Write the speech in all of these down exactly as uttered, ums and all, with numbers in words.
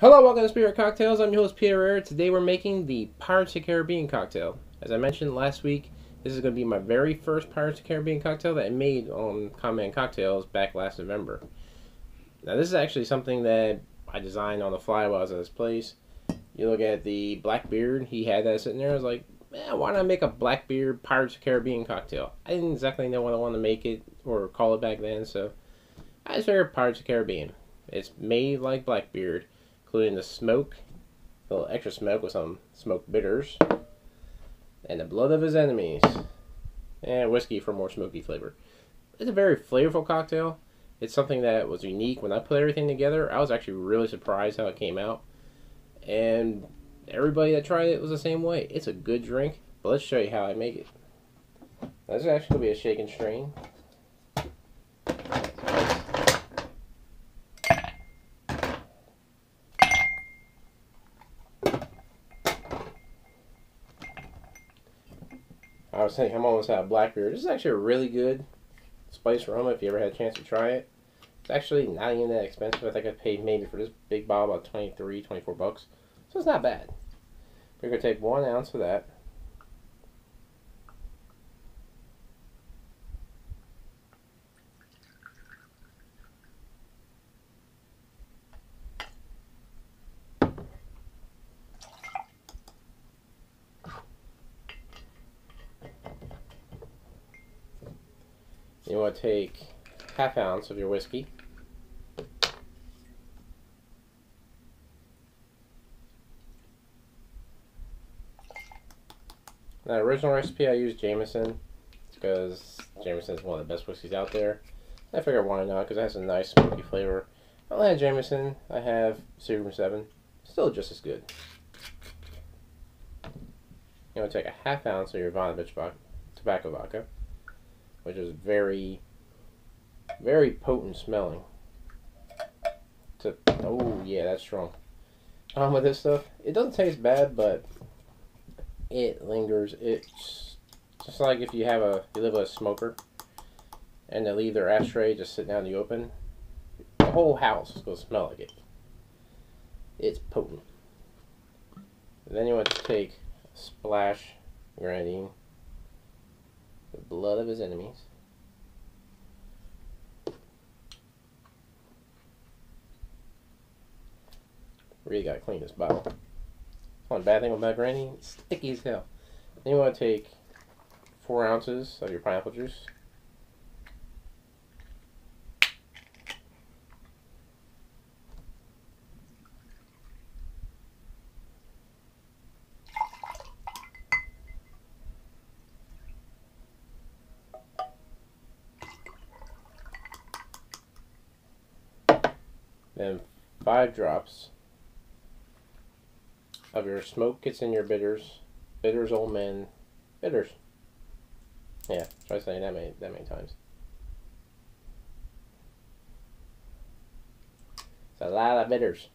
Hello, welcome to Spirit Cocktails. I'm your host, Peter Herrera. Today we're making the Pirates of the Caribbean cocktail. As I mentioned last week, this is going to be my very first Pirates of the Caribbean cocktail that I made on Common Man Cocktails back last November. Now this is actually something that I designed on the fly while I was at this place. You look at the Blackbeard, he had that sitting there. I was like, man, why not make a Blackbeard Pirates of the Caribbean cocktail? I didn't exactly know what I wanted to make it or call it back then, so I just figured Pirates of the Caribbean. It's made like Blackbeard, including the smoke, a little extra smoke with some smoke bitters, and the blood of his enemies, and whiskey for more smoky flavor. It's a very flavorful cocktail. It's something that was unique. When I put everything together, I was actually really surprised how it came out, and everybody that tried it was the same way. It's a good drink, but let's show you how I make it. Now, this is actually going to be a shake and strain. I was thinking I'm almost out of Blackbeard. This is actually a really good spice rum if you ever had a chance to try it. It's actually not even that expensive. I think I paid maybe for this big bottle about twenty-three, twenty-four bucks. So it's not bad. We're going to take one ounce of that. You want to take half ounce of your whiskey. Now, the original recipe I used Jameson because Jameson is one of the best whiskeys out there. I figured why not, because it has a nice smoky flavor. I don't have Jameson. I have Seagram seven. Still just as good. You want to take a half ounce of your Ivanabitch Tobacco Vodka, which is very, very potent smelling. To, oh yeah, that's strong. Um, with this stuff, it doesn't taste bad, but it lingers. It's just like if you have a, you live with a smoker, and they leave their ashtray just sitting out in the open, the whole house is gonna smell like it. It's potent. And then you want to take a splash grenadine. The blood of his enemies. Really gotta clean this bottle. One bad thing about granny, it's sticky as hell. Then you want to take four ounces of your pineapple juice. Then five drops of your smoke gets in your bitters. Bitters, old men, bitters. Yeah, try saying that many that many times. It's a lot of bitters.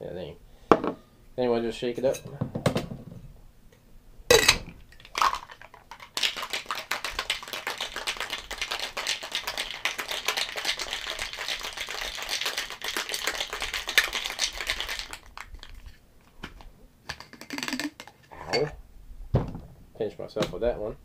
Yeah, name. Then you want to just shake it up. Pinch myself with that one.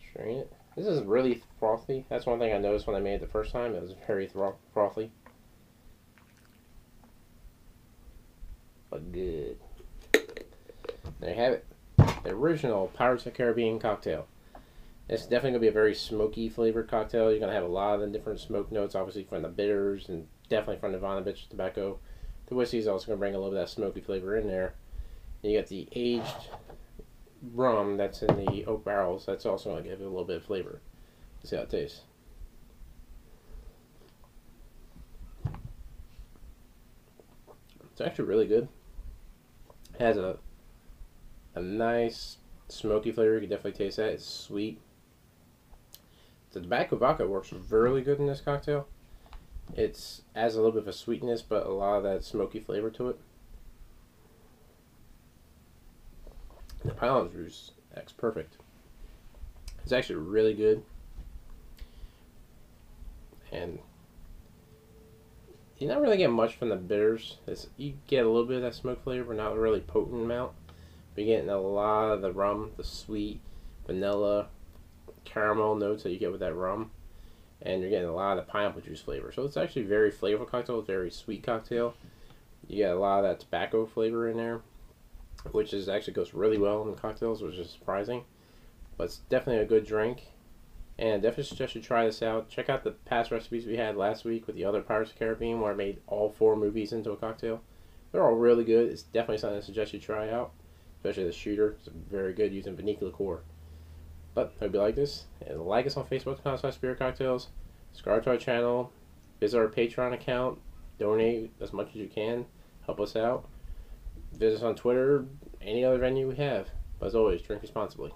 Strain it. This is really frothy. That's one thing I noticed when I made it the first time. It was very frothy. But good. There you have it. The original Pirates of the Caribbean cocktail. It's definitely going to be a very smoky flavored cocktail. You're going to have a lot of the different smoke notes, obviously from the bitters and definitely from the Ivanabitch tobacco. The whiskey is also going to bring a little bit of that smoky flavor in there. And you got the aged rum that's in the oak barrels. That's also going to give it a little bit of flavor. Let's see how it tastes. It's actually really good. It has a, a nice smoky flavor. You can definitely taste that. It's sweet. The tobacco vodka works really good in this cocktail. It's adds a little bit of a sweetness, but a lot of that smoky flavor to it. The Pineapple Juice acts perfect. It's actually really good. And you don't really get much from the bitters. It's, you get a little bit of that smoke flavor, but not a really potent amount. But you're getting a lot of the rum, the sweet, vanilla, caramel notes that you get with that rum. And you're getting a lot of the pineapple juice flavor. So it's actually very flavorful cocktail, very sweet cocktail. You get a lot of that tobacco flavor in there, which is actually goes really well in cocktails, which is surprising. But it's definitely a good drink. And I definitely suggest you try this out. Check out the past recipes we had last week with the other Pirates of the Caribbean, where I made all four movies into a cocktail. They're all really good. It's definitely something I suggest you try out. Especially the shooter. It's very good using Vanique liqueur. But hope you like this. And like us on Facebook.com slash Spirit Cocktails. Subscribe to our channel. Visit our Patreon account. Donate as much as you can. Help us out. Visit us on Twitter. Any other venue we have. But as always, drink responsibly.